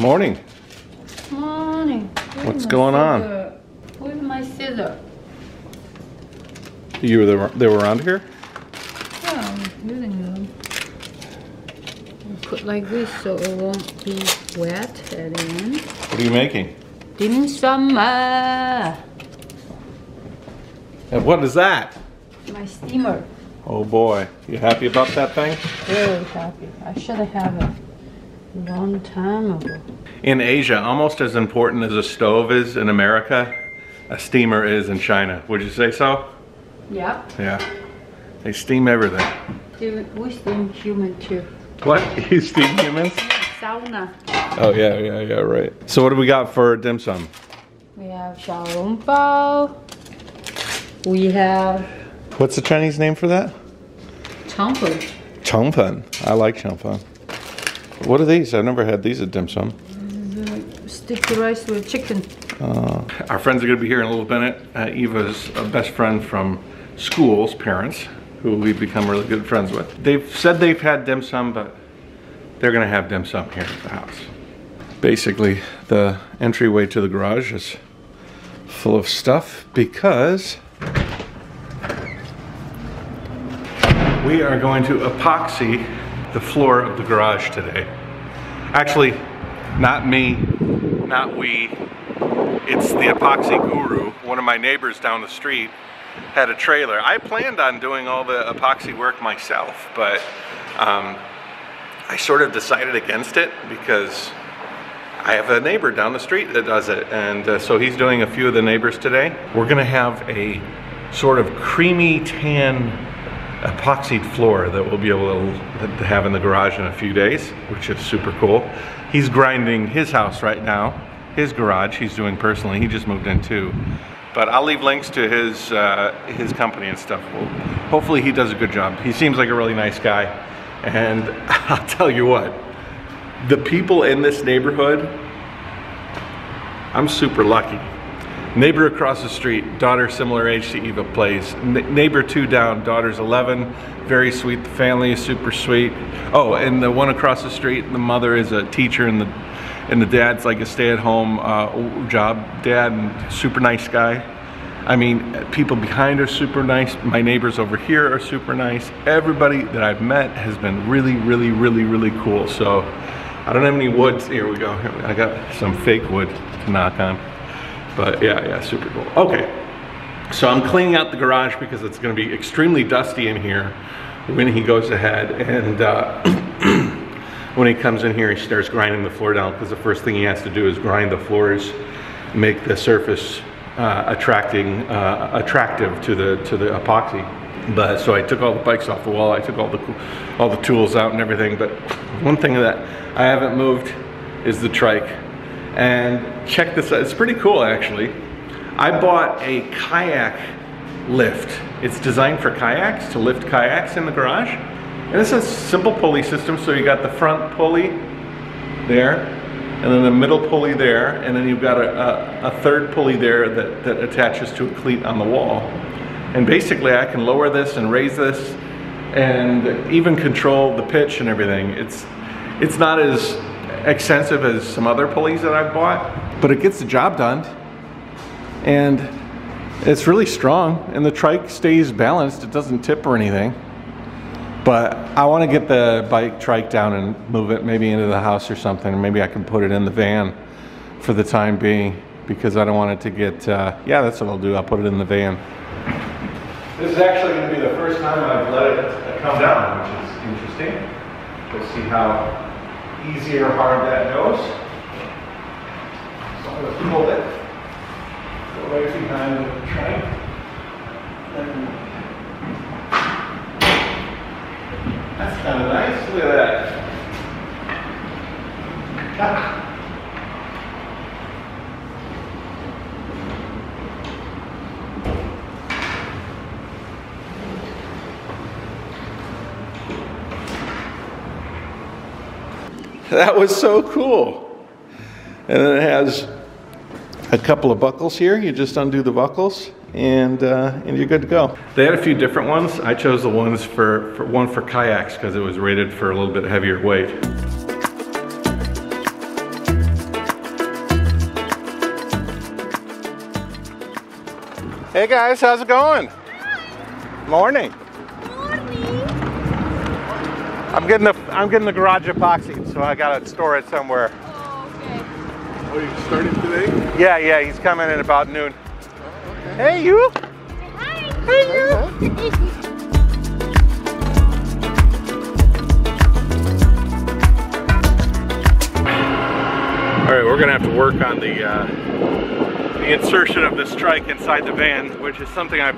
Morning. Morning. What's going on? Where's my scissor? You were they were around here? Yeah, I'm using them. Put like this so it won't be wet at the end. What are you making? Dim Sum. And what is that? My steamer. Oh boy, you happy about that thing? Very happy. I should have had it a long time ago. In Asia, almost as important as a stove is in America, a steamer is in China. Would you say so? Yeah. Yeah. They steam everything. We steam human too. What? You steam humans? Sauna. Oh yeah, yeah, yeah, right. So what do we got for dim sum? We have xiaolong bao. We have... What's the Chinese name for that? Changpun. Changpun. I like changpun. What are these? I've never had these at dim sum. Sticky rice with chicken. Our friends are going to be here in a little bit. Eva's best friend from school's parents, who we've become really good friends with. They've said they've had dim sum, but they're going to have dim sum here at the house. Basically, the entryway to the garage is full of stuff because we are going to epoxy the floor of the garage today. Actually, not me, not we. It's the Epoxy Guru. One of my neighbors down the street had a trailer. I planned on doing all the epoxy work myself, but I sort of decided against it because I have a neighbor down the street that does it, and so he's doing a few of the neighbors today. We're gonna have a sort of creamy tan epoxied floor that we'll be able to have in the garage in a few days, which is super cool. He's grinding his house right now, his garage he's doing personally. He just moved in too. But I'll leave links to his company and stuff. Well, hopefully he does a good job. He seems like a really nice guy. And I'll tell you what, the people in this neighborhood, I'm super lucky. Neighbor across the street, daughter similar age to Eva plays. Neighbor two down, daughter's 11, very sweet. The family is super sweet. Oh, and the one across the street, the mother is a teacher and the dad's like a stay-at-home job dad, and super nice guy. I mean, people behind are super nice. My neighbors over here are super nice. Everybody that I've met has been really, really, really, really cool. So I don't have any woods. Here we go. I got some fake wood to knock on. But yeah, yeah, super cool. Okay, so I'm cleaning out the garage because it's gonna be extremely dusty in here when he goes ahead, and when he comes in here, he starts grinding the floor down, because the first thing he has to do is grind the floors, make the surface attractive to the epoxy. But so I took all the bikes off the wall, I took all the tools out and everything. But one thing that I haven't moved is the trike. And check this out, it's pretty cool actually. I bought a kayak lift. It's designed for kayaks, to lift kayaks in the garage. And it's a simple pulley system, so you got the front pulley there, and then the middle pulley there, and then you've got a third pulley there that attaches to a cleat on the wall. And basically I can lower this and raise this, and even control the pitch and everything. It's not as expensive as some other pulleys that I've bought, but it gets the job done, and it's really strong, and the trike stays balanced. It doesn't tip or anything. But I want to get the bike trike down and move it maybe into the house or something. Maybe I can put it in the van for the time being, because I don't want it to get yeah, that's what I'll do. I'll put it in the van. This is actually going to be the first time I've let it come down, which is interesting. We'll see how easy or hard that goes. So I'm going to pull it, go right behind the trike, and that's kind of nice. Look at that. Ah. That was so cool. And then it has a couple of buckles here. You just undo the buckles, and you're good to go. They had a few different ones. I chose the ones for kayaks because it was rated for a little bit heavier weight. Hey guys, how's it going? Hi. Morning. Morning. I'm getting the garage epoxied, so I gotta store it somewhere. Oh, okay. Oh, you started today? Yeah, he's coming in about noon. Oh, okay. Hey you. Hi. Hey you. Hi. All right, we're gonna have to work on the insertion of the strike inside the van, which is something I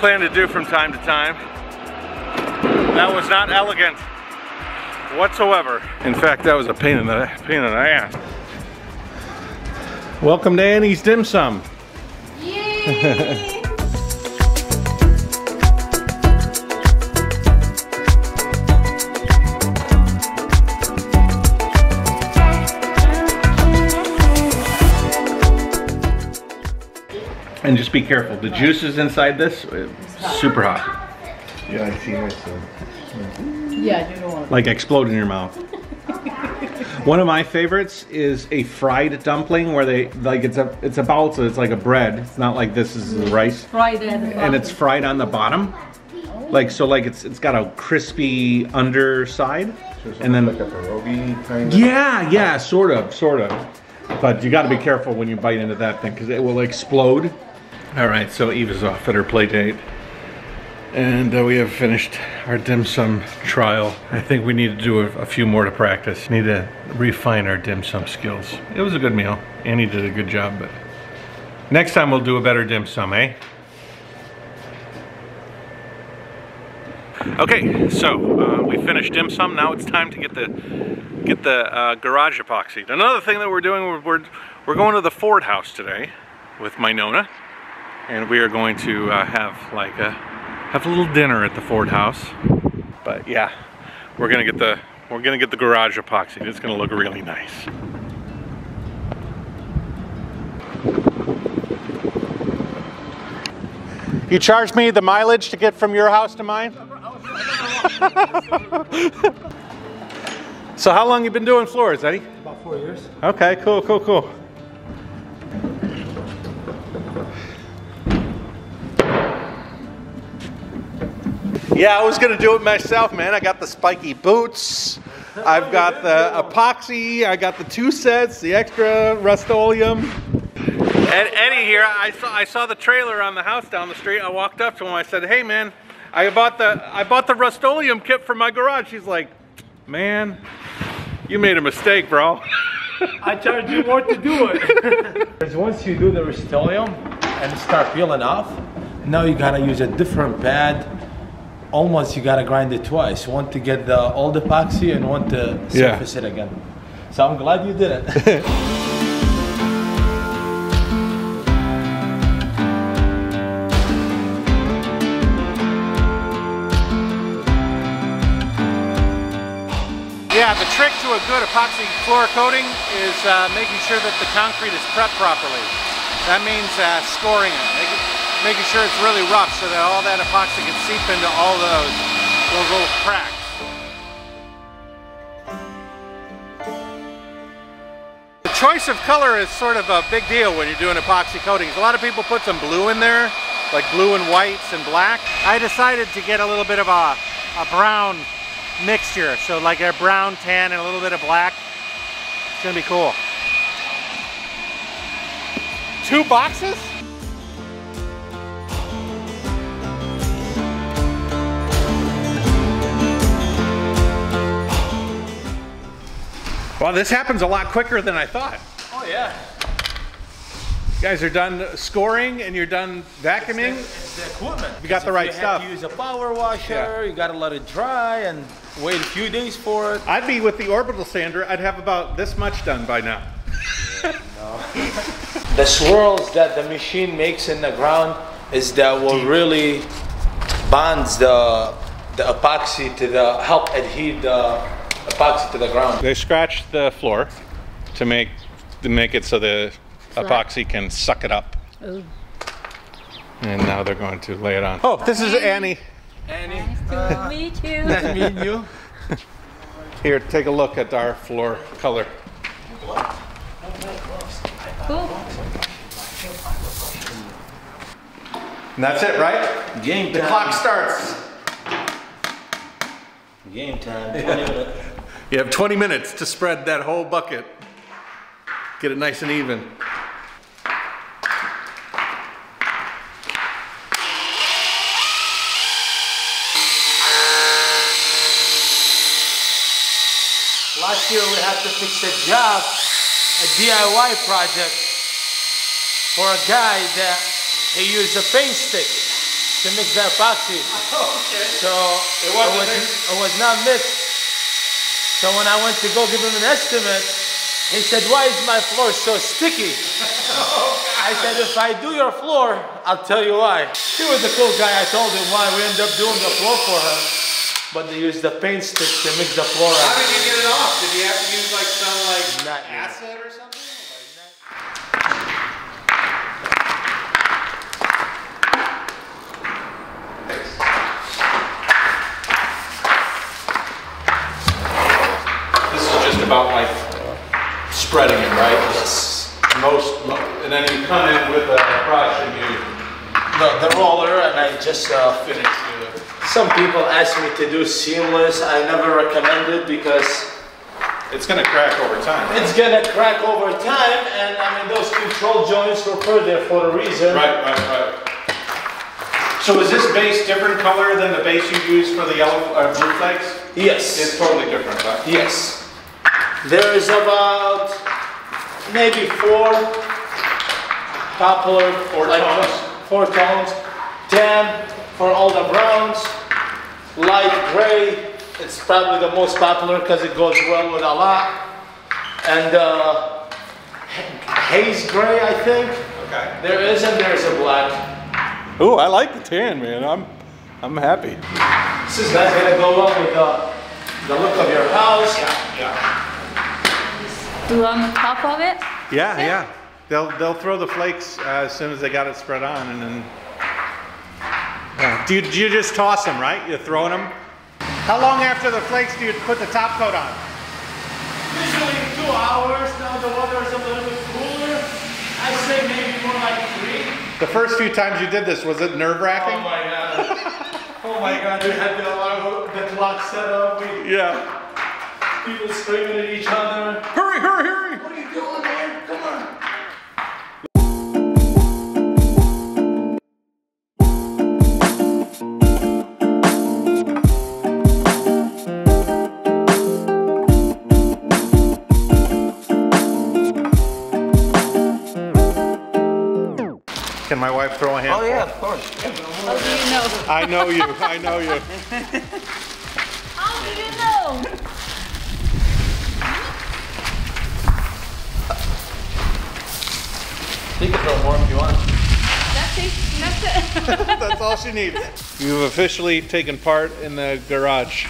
plan to do from time to time. That was not elegant whatsoever. In fact, that was a pain in the ass. Welcome to Annie's Dim Sum. Yay! And just be careful, the juices inside this, super hot. Yeah, I see it. Yeah, you don't want to. Like explode in your mouth. One of my favorites is a fried dumpling where they, like it's a balsa, it's like a bread. It's not like this is the rice. Fried and it's fried on the bottom. Like, so like it's got a crispy underside. So and then like a pierogi kind of? Yeah, sort of. But you gotta be careful when you bite into that thing because it will explode. All right, so Eve is off at her play date. And we have finished our dim sum trial. I think we need to do a few more to practice. Need to refine our dim sum skills. It was a good meal. Annie did a good job, but next time we'll do a better dim sum, eh? Okay, so we finished dim sum. Now it's time to get the garage epoxied. Another thing that we're doing, we're going to the Ford house today with my Nona. And we are going to have a little dinner at the Ford house. But yeah, we're gonna get the garage epoxied. It's gonna look really nice. You charged me the mileage to get from your house to mine? So how long you been doing floors, Eddie? About 4 years. Okay, cool. Yeah, I was gonna do it myself, man. I got the spiky boots. I've got the epoxy. I got the 2 sets, the extra Rust-Oleum. And Eddie here, I saw the trailer on the house down the street. I walked up to him. I said, "Hey, man, I bought the Rust-Oleum kit for my garage." He's like, "Man, you made a mistake, bro." I charged you more to do it. Because once you do the Rust-Oleum and start peeling off, now you gotta use a different pad. Almost you gotta grind it twice. One to get the old epoxy and one to surface it again. So I'm glad you did it. Yeah, the trick to a good epoxy floor coating is making sure that the concrete is prepped properly. That means scoring it. Making sure it's really rough so that all that epoxy can seep into all those little cracks. The choice of color is sort of a big deal when you're doing epoxy coatings. A lot of people put some blue in there, like blue and whites and black. I decided to get a little bit of a brown mixture, so like a brown, tan, and a little bit of black. It's gonna be cool. 2 boxes? Well, this happens a lot quicker than I thought. Oh yeah. You guys are done scoring and you're done vacuuming. It's the equipment. You got the right stuff. You have to use a power washer, you gotta let it dry and wait a few days for it. I'd be with the orbital sander, I'd have about this much done by now. The swirls that the machine makes in the ground is that what really bonds the epoxy to the, help adhere the epoxy to the ground. They scratch the floor to make it so the epoxy can suck it up. Ooh. And now they're going to lay it on. Oh, this is Annie. Annie. Nice to meet you. Nice to meet you. Here, take a look at our floor color. Cool. And that's it, right? Game time. The clock starts. Game time, 20 minutes. You have 20 minutes to spread that whole bucket. Get it nice and even. Last year we had to fix a job, a DIY project for a guy that he used a paint stick to mix that epoxy. Okay. So it was not mixed. So when I went to go give him an estimate, he said, "Why is my floor so sticky?" I said, "If I do your floor, I'll tell you why." He was a cool guy. I told him why. We ended up doing the floor for her, but they used the paint stick to mix the floor. How did you get it off? Did you have to use like some like acid or something? About like spreading it, right? Yes. And then you come in with a brush and you... The roller, and I just finish it. Some people ask me to do seamless. I never recommend it because... It's gonna crack over time. Right? It's gonna crack over time, and I mean those control joints were put there for a reason. Right, right, right. So is this base different color than the base you use for the yellow blue flags? Yes. It's totally different, right? Yes. There is about maybe four tones, 10 for all the browns, light gray. It's probably the most popular because it goes well with a lot. And haze gray, I think. Okay. There is, and there's a black. Ooh, I like the tan, man. I'm happy. This is not gonna go well with the look of your house. Yeah. Yeah. Do on the top of it? Yeah, okay. Yeah. They'll throw the flakes as soon as they got it spread on, and then. Yeah. Do you just toss them, right? You're throwing them. How long after the flakes do you put the top coat on? Usually 2 hours. Now the water is a little bit cooler. I say maybe more like 3. The first few times you did this, was it nerve-wracking? Oh my god! Oh my god! We had the clock set up. Yeah. People screaming at each other. Hurry, hurry, hurry! What are you doing, man? Come on! Can my wife throw a handful? Oh yeah, of course. How do you know? I know you. I know you. How do you know? You can throw more if you want. That's it. That's all she needs. You've officially taken part in the garage.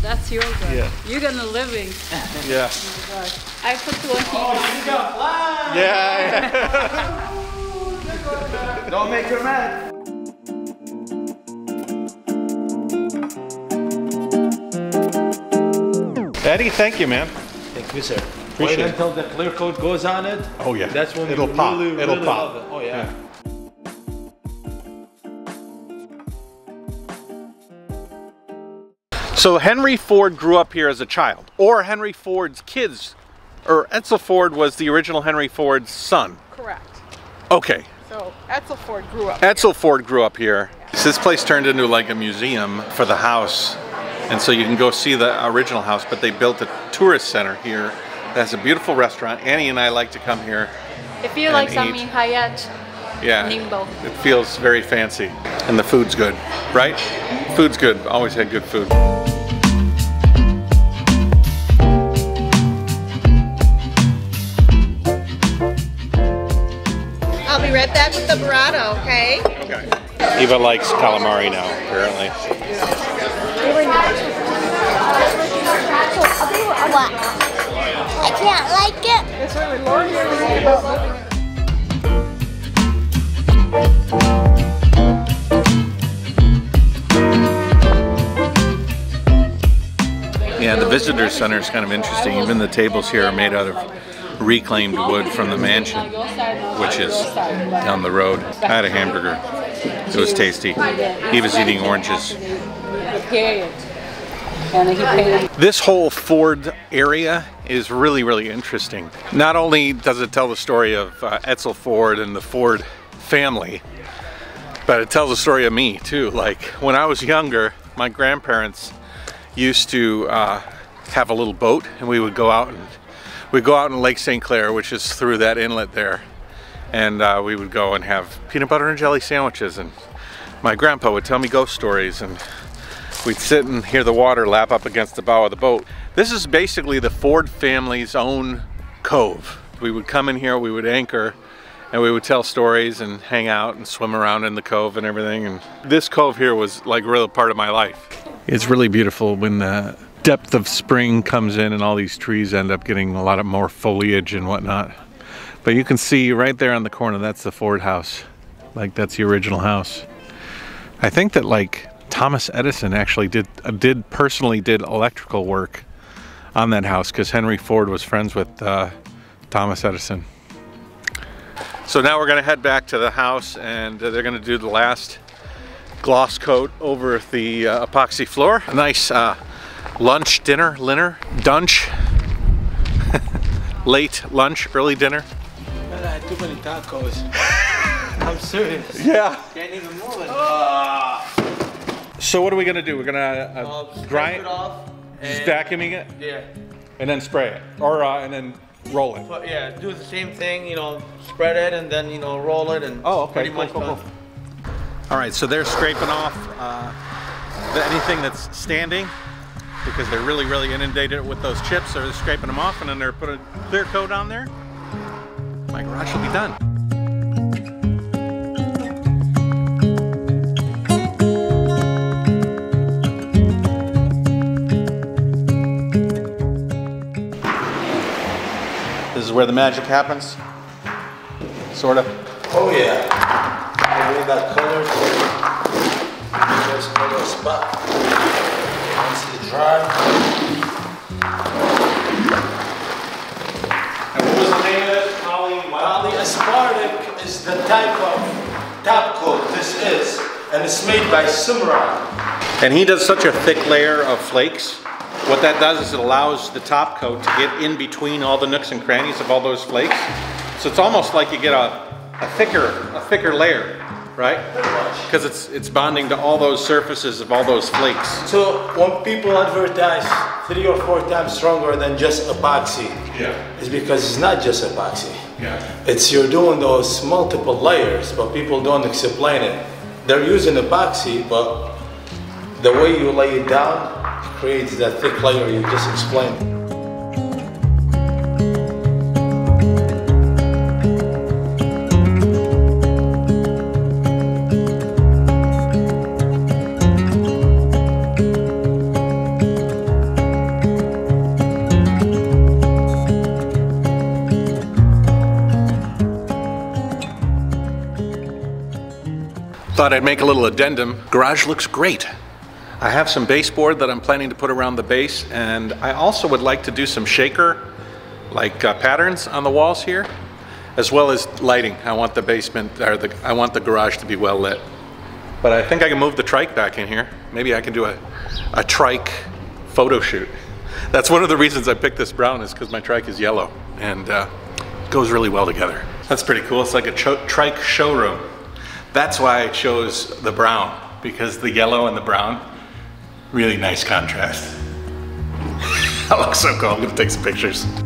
That's your garage. Yeah. You're gonna living. Yeah. Oh my gosh. I put the one here. Oh, you got fly! Yeah. Don't make her mad. Eddie, thank you, man. Thank you, sir. Wait until the clear coat goes on it. Oh yeah. That's when it'll pop. Really, it'll really pop. Love it. Oh yeah. Yeah. So Henry Ford grew up here as a child, or Henry Ford's kids, or Edsel Ford was the original Henry Ford's son. Correct. Okay. So Edsel Ford grew up. Edsel Ford grew up here. Yeah. So this place turned into like a museum for the house, and so you can go see the original house. But they built a tourist center here. That's a beautiful restaurant. Annie and I like to come here. It feels like something high-end. Yeah. Nimble. It feels very fancy. And the food's good, right? Mm-hmm. Food's good. Always had good food. I'll be right back with the burrata, okay? Okay. Eva likes calamari now, apparently. What? I can't like it. It's really lonely. Yeah, the visitor center is kind of interesting. Even the tables here are made out of reclaimed wood from the mansion, which is down the road. I had a hamburger. It was tasty. He was eating oranges. This whole Ford area is really, really interesting. Not only does it tell the story of Edsel Ford and the Ford family, but it tells the story of me too. Like when I was younger, my grandparents used to have a little boat, and we would go out and in Lake St Clair, which is through that inlet there, and we would go and have peanut butter and jelly sandwiches, and my grandpa would tell me ghost stories, and we'd sit and hear the water lap up against the bow of the boat. This is basically the Ford family's own cove. We would come in here, we would anchor, and we would tell stories and hang out and swim around in the cove and everything. And this cove here was like a real part of my life. It's really beautiful when the depth of spring comes in and all these trees end up getting a lot of more foliage and whatnot. But you can see right there on the corner, that's the Ford house. Like that's the original house. I think that like Thomas Edison actually personally did electrical work on that house, because Henry Ford was friends with Thomas Edison. So now we're going to head back to the house, and they're going to do the last gloss coat over the epoxy floor. A nice lunch, dinner, dunch, late lunch, early dinner. Well, I had too many tacos. I'm serious. Yeah. Can't even move it. So what are we gonna do? We're gonna dry it off, just vacuuming it. Yeah. And then spray it, or and then roll it. But yeah, do the same thing. You know, spread it and then roll it, and oh, okay, pretty much cool. All right, so they're scraping off anything that's standing, because they're really, really inundated with those chips. So they're scraping them off, and then they're putting a clear coat on there. My garage will be done. This is where the magic happens, sort of. Oh yeah, I made that color first color spot. Once it's dry. And what was the name of it? Polyaspartic is the type of top coat this is, and it's made by Simran. And he does such a thick layer of flakes. What that does is it allows the top coat to get in between all the nooks and crannies of all those flakes. So it's almost like you get a thicker layer, right? Because it's bonding to all those surfaces of all those flakes. So when people advertise 3 or 4 times stronger than just epoxy, yeah, it's because it's not just epoxy. Yeah. It's you're doing those multiple layers, but people don't explain it. They're using epoxy, but the way you lay it down creates that thick layer you just explained. Thought I'd make a little addendum. Garage looks great. I have some baseboard that I'm planning to put around the base, and I also would like to do some shaker like patterns on the walls here, as well as lighting. I want the basement, or I want the garage to be well lit. But I think I can move the trike back in here. Maybe I can do a trike photo shoot. That's one of the reasons I picked this brown, is because my trike is yellow and goes really well together. That's pretty cool. It's like a trike showroom. That's why I chose the brown, because the yellow and the brown, really nice contrast. That looks so cool. I'm gonna take some pictures.